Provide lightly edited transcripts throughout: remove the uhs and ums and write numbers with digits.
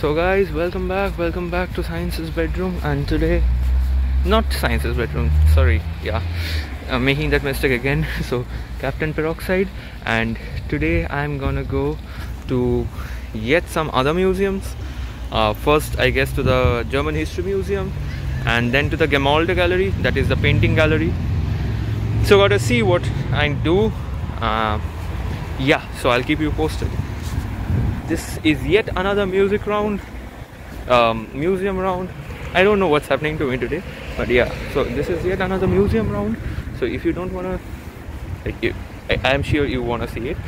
So guys, welcome back to Science's Bedroom. And today, not Science's Bedroom, sorry, yeah, I'm making that mistake again. So Captain Peroxide, and today I'm gonna go to yet some other museums. First I guess to the German History Museum, and then to the Gemäldegalerie, that is the painting gallery. So gotta see what I do. Yeah, so I'll keep you posted. This is yet another music round, museum round. I don't know what's happening to me today, but yeah, so this is yet another museum round. So if you don't wanna, I'm sure you wanna see it,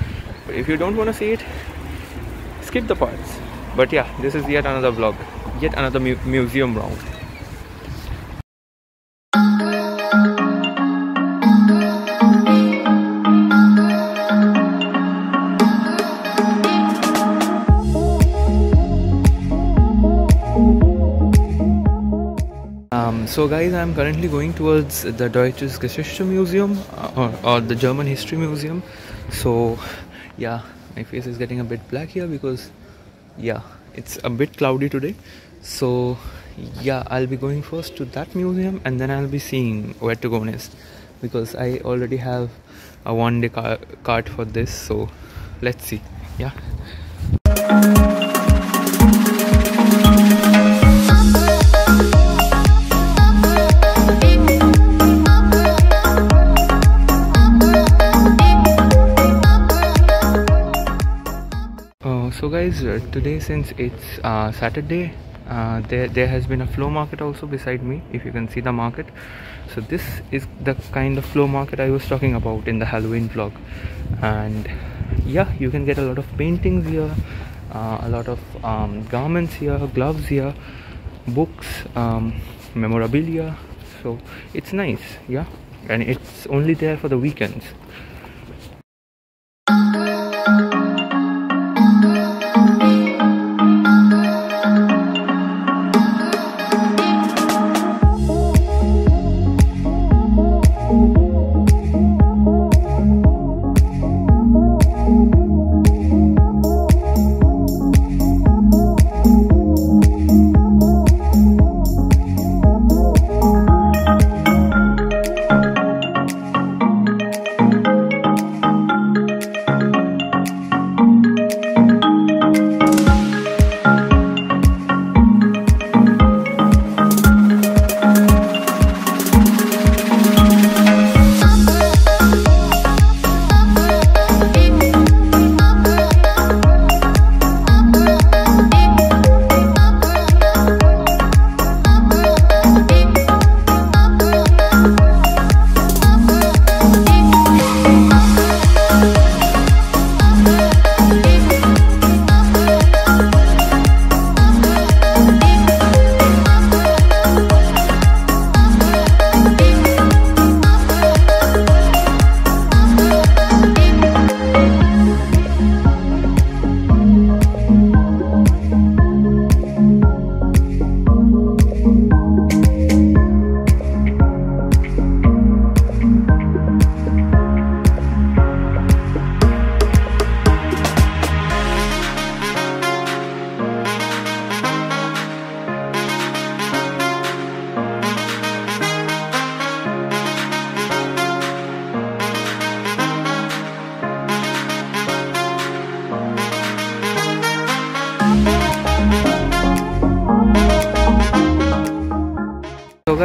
but if you don't wanna see it, skip the parts. But yeah, this is yet another vlog, yet another museum round. So guys, I'm currently going towards the Deutsches Geschichte Museum or the German History Museum. So yeah, my face is getting a bit black here because yeah, it's a bit cloudy today. So yeah, I'll be going first to that museum and then I'll be seeing where to go next, because I already have a one-day card for this. So let's see. Yeah. So guys, today, since it's Saturday, there has been a flow market also beside me, if you can see the market. So this is the kind of flow market I was talking about in the Halloween vlog. And yeah, you can get a lot of paintings here, a lot of garments here, gloves here, books, memorabilia. So it's nice, yeah, and it's only there for the weekends.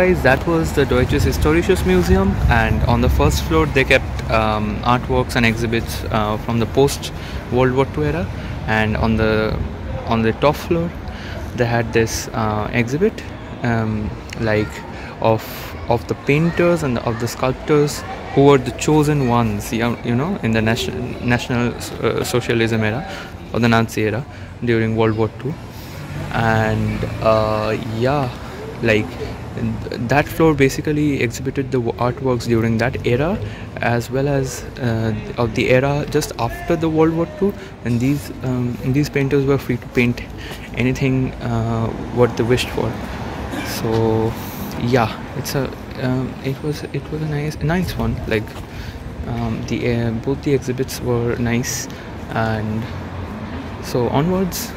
Guys, that was the Deutsches Historisches Museum, and on the first floor they kept artworks and exhibits from the post-World War II era, and on the top floor they had this exhibit like of the painters and of the sculptors who were the chosen ones, you know, in the National Socialism era or the Nazi era during World War II. And yeah, like that floor basically exhibited the artworks during that era, as well as of the era just after the World War II. And these painters were free to paint anything what they wished for. So yeah, it's a it was a nice one. Like both the exhibits were nice, and so onwards.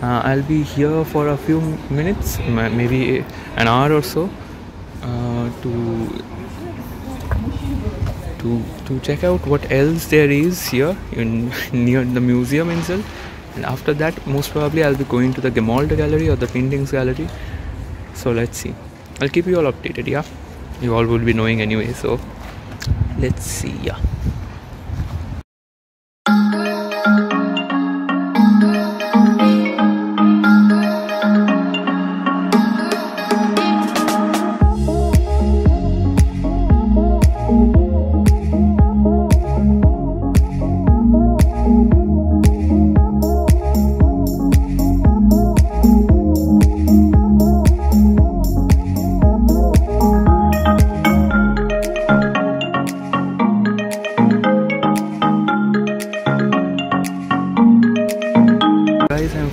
I'll be here for a few minutes, maybe an hour or so, to check out what else there is here in near the museum itself. And after that, most probably I'll be going to the Gemäldegalerie or the Paintings Gallery. So let's see. I'll keep you all updated, yeah? You all will be knowing anyway, so let's see, yeah.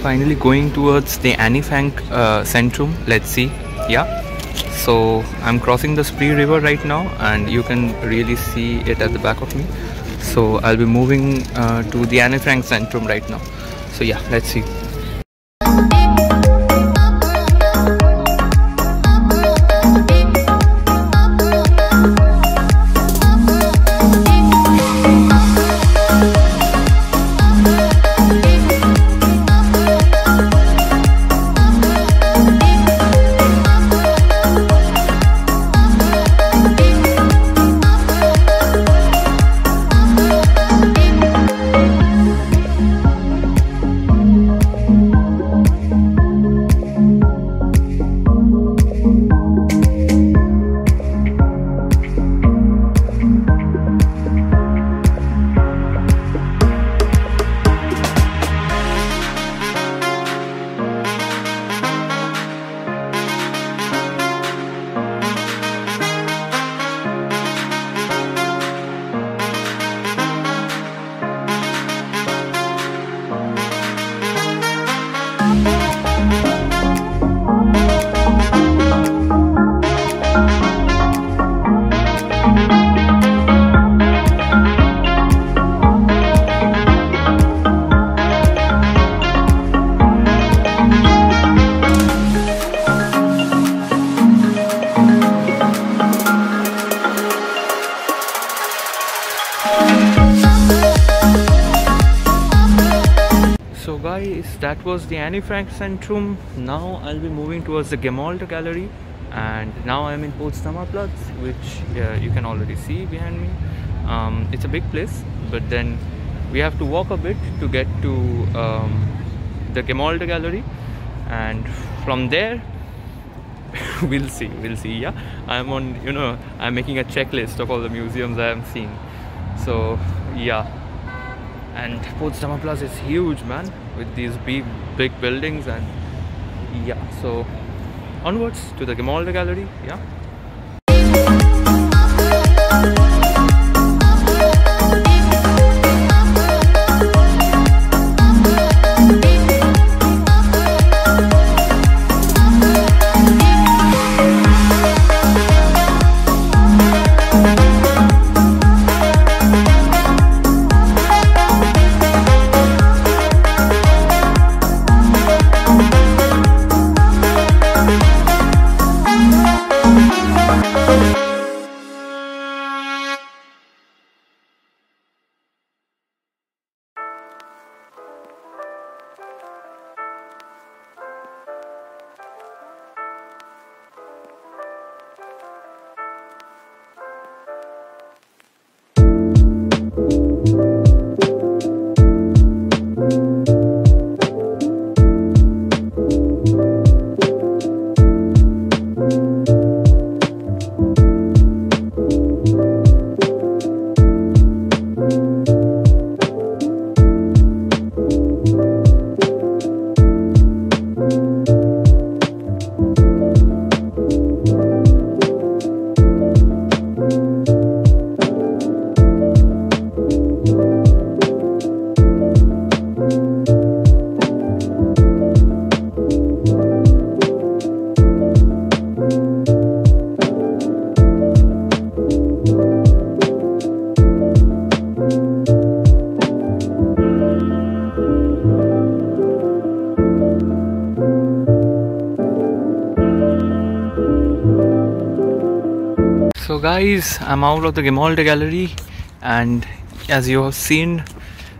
Finally going towards the Anne Frank Zentrum. Let's see, yeah. So I'm crossing the Spree River right now, and you can really see it at the back of me. So I'll be moving to the Anne Frank Zentrum right now. So yeah, let's see. That was the Anne Frank Zentrum. Now I'll be moving towards the Gemäldegalerie, and now I'm in Potsdamer Platz, which you can already see behind me. It's a big place, but then we have to walk a bit to get to the Gemäldegalerie, and from there we'll see, yeah. I'm on, you know, I'm making a checklist of all the museums I am seeing, so yeah. And Potsdamer Platz is huge, man, with these big buildings, and yeah, so onwards to the Gemäldegalerie, yeah. So guys, I'm out of the Gemäldegalerie, and as you have seen,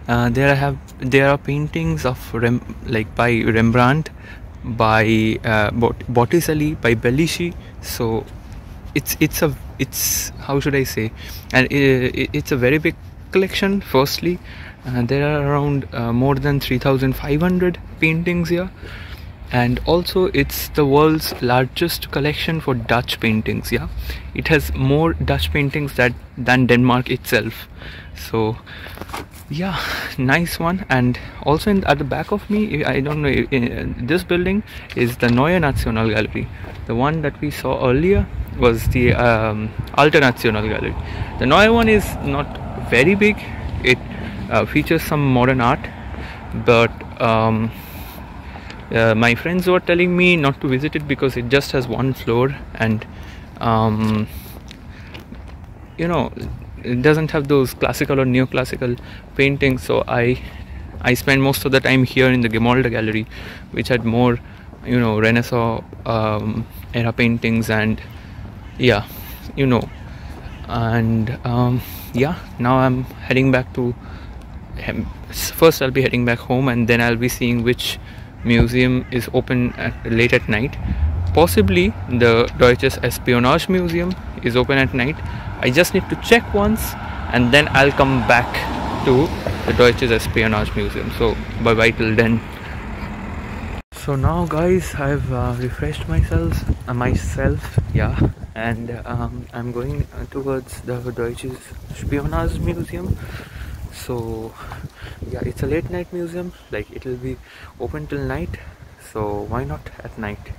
there are paintings of by Rembrandt, by Botticelli, by Bellini. So it's how should I say? And it's a very big collection. Firstly, there are around more than 3,500 paintings here. And also it's the world's largest collection for Dutch paintings. Yeah, it has more Dutch paintings than Denmark itself. So yeah, nice one. And also at the back of me, I don't know, this building is the Neue Nationalgalerie. The one that we saw earlier was the Alter Nationalgalerie. The Neue one is not very big. It features some modern art, but my friends were telling me not to visit it because it just has one floor, and you know, it doesn't have those classical or neoclassical paintings. So I spent most of the time here in the Gemäldegalerie, which had more, you know, Renaissance era paintings, and yeah, you know. And yeah, now I'm heading back to first I'll be heading back home, and then I'll be seeing which museum is open late at night. Possibly the Deutsches Spionage Museum is open at night. I just need to check once, and then I'll come back to the Deutsches Spionage Museum. So bye bye till then. So now guys, I've refreshed myself, yeah, and I'm going towards the Deutsches Spionage Museum. So yeah, it's a late night museum, like it'll be open till night, so why not at night?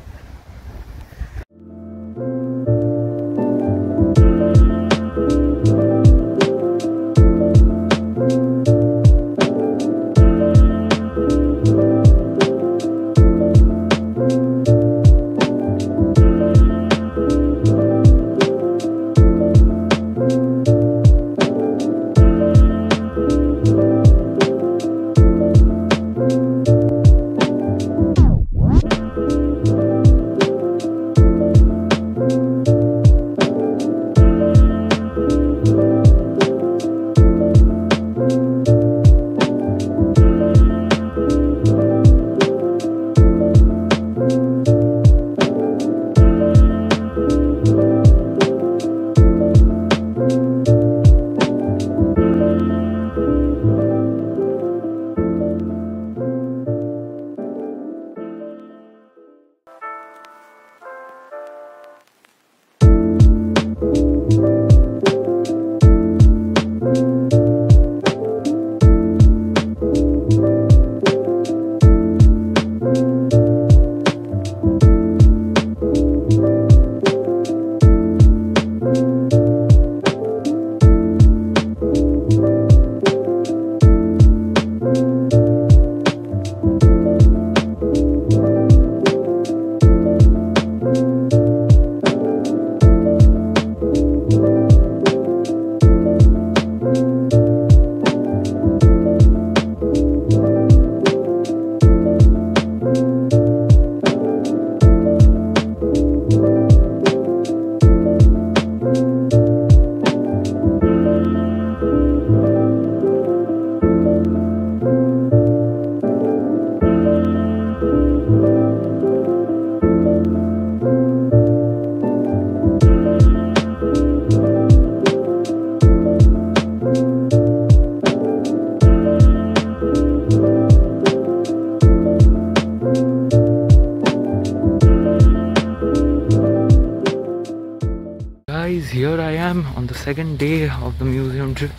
Here I am on the second day of the museum trip,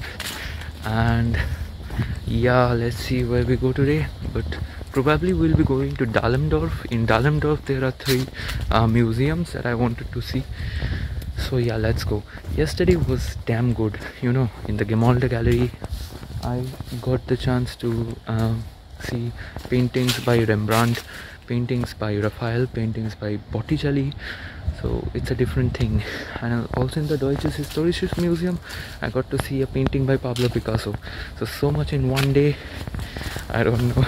and yeah, let's see where we go today. But probably we'll be going to Dahlemdorf. In Dahlemdorf there are three museums that I wanted to see, so yeah, let's go. Yesterday was damn good, you know. In the Gemäldegalerie I got the chance to see paintings by Rembrandt, paintings by Raphael, paintings by Botticelli. So it's a different thing. And also in the Deutsches Historisches Museum I got to see a painting by Pablo Picasso. So much in one day, I don't know.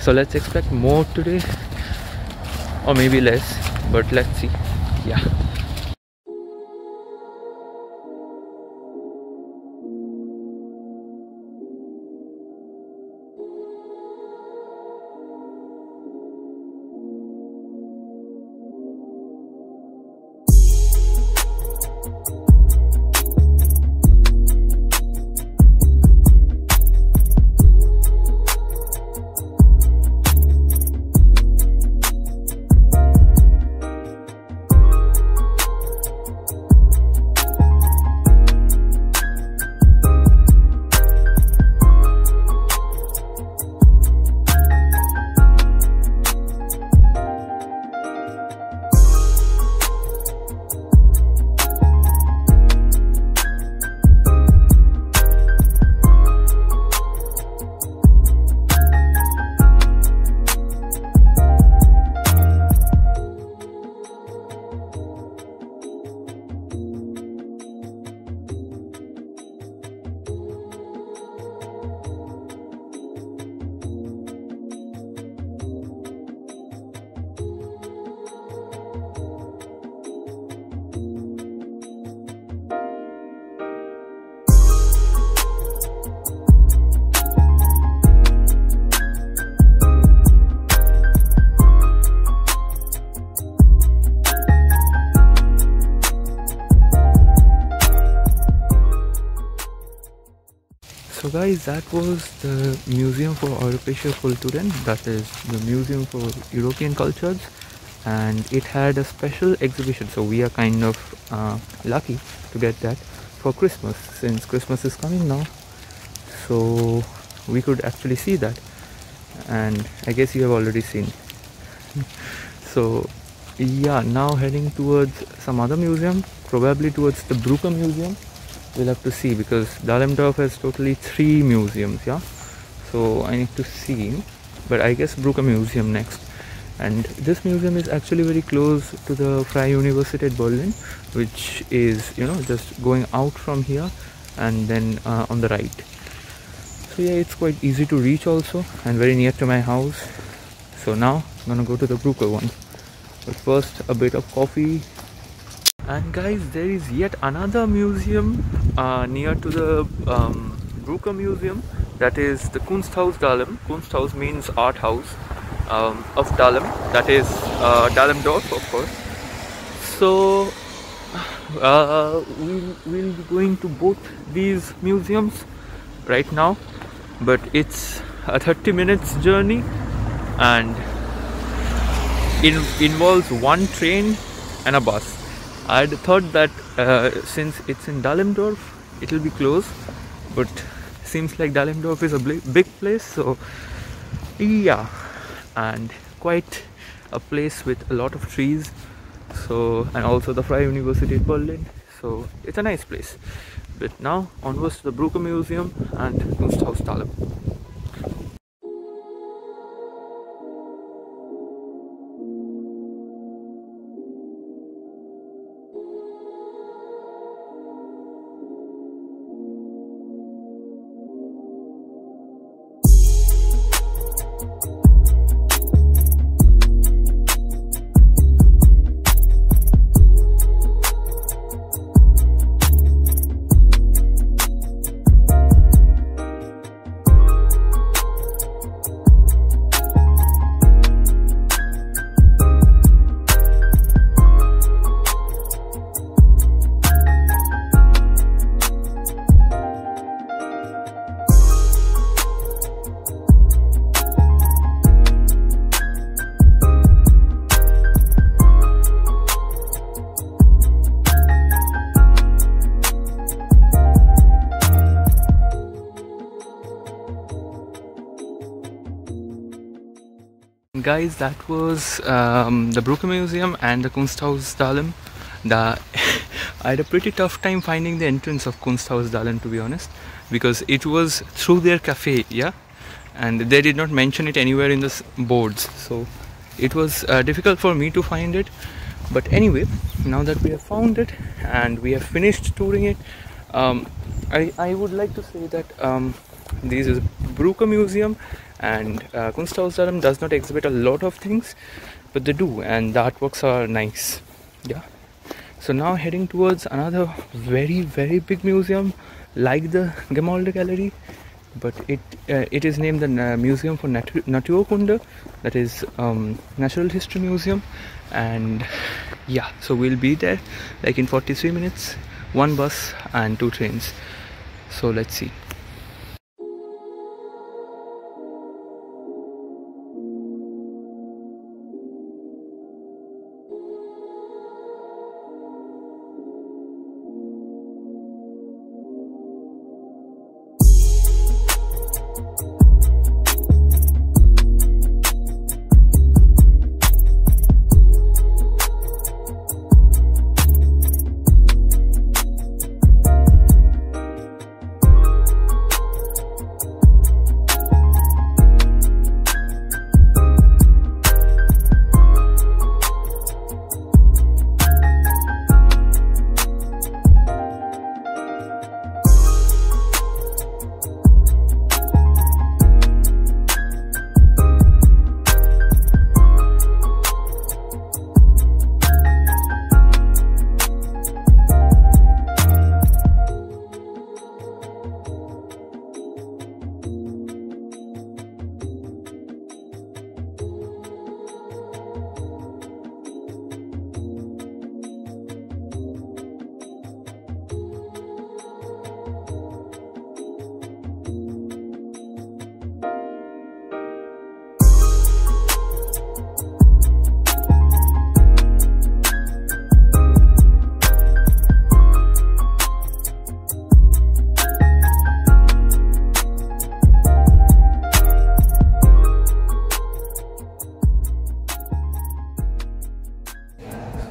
So let's expect more today, or maybe less, but let's see. Yeah. guys, that was the Museum for European cultures, that is the Museum for European cultures, and it had a special exhibition, so we are kind of lucky to get that for Christmas, since Christmas is coming now, so we could actually see that, and I guess you have already seen. So yeah, now heading towards some other museum, probably towards the Brücke Museum. We'll have to see, because Dahlemdorf has totally 3 museums, yeah, so I need to see, but I guess Brücke Museum next. And this museum is actually very close to the Freie Universität Berlin, which is, you know, just going out from here and then on the right. So yeah, it's quite easy to reach also, and very near to my house. So now I'm gonna go to the Brücke one, but first a bit of coffee. And guys, there is yet another museum near to the Brücke Museum, that is the Kunsthaus Dahlem. Kunsthaus means art house of Dahlem, that is Dahlemdorf, of course. So we'll be going to both these museums right now, but it's a 30-minute journey and it involves 1 train and a bus. I thought that since it's in Dahlemdorf, it'll be close, but seems like Dahlemdorf is a big place, so yeah, and quite a place with a lot of trees. So, and also the Freie Universität Berlin, so it's a nice place. But now onwards to the Brücke Museum and Kunsthaus Dahlem. Guys, that was the Brücke Museum and the Kunsthaus Dahlem. I had a pretty tough time finding the entrance of Kunsthaus Dahlem, to be honest, because it was through their cafe, yeah, and they did not mention it anywhere in the boards, so it was difficult for me to find it. But anyway, now that we have found it and we have finished touring it, I would like to say that this is Brücke Museum and Kunsthaus Dahlem does not exhibit a lot of things, but they do, and the artworks are nice. Yeah. So now heading towards another very big museum, like the Gemäldegalerie, but it is named the Museum for Naturkunde, that is Natural History Museum. And yeah, so we'll be there like in 43 minutes, 1 bus and 2 trains. So let's see.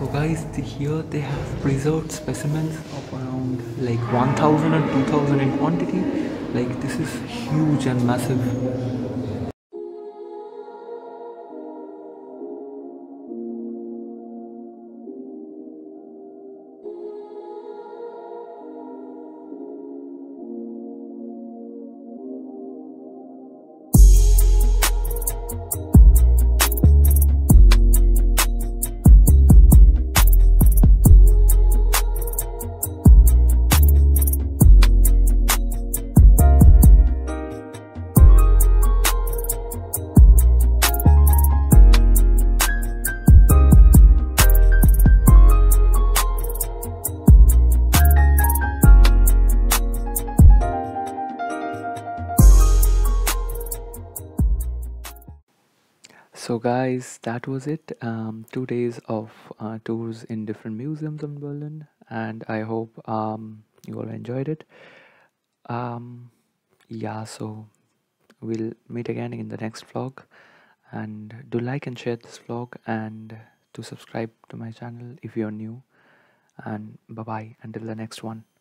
So guys, here they have preserved specimens of around like 1000 or 2000 in quantity. Like this is huge and massive. So guys, that was it. 2 days of tours in different museums in Berlin, and I hope you all enjoyed it. Yeah, so we'll meet again in the next vlog, and do like and share this vlog, and do subscribe to my channel if you're new, and bye bye until the next one.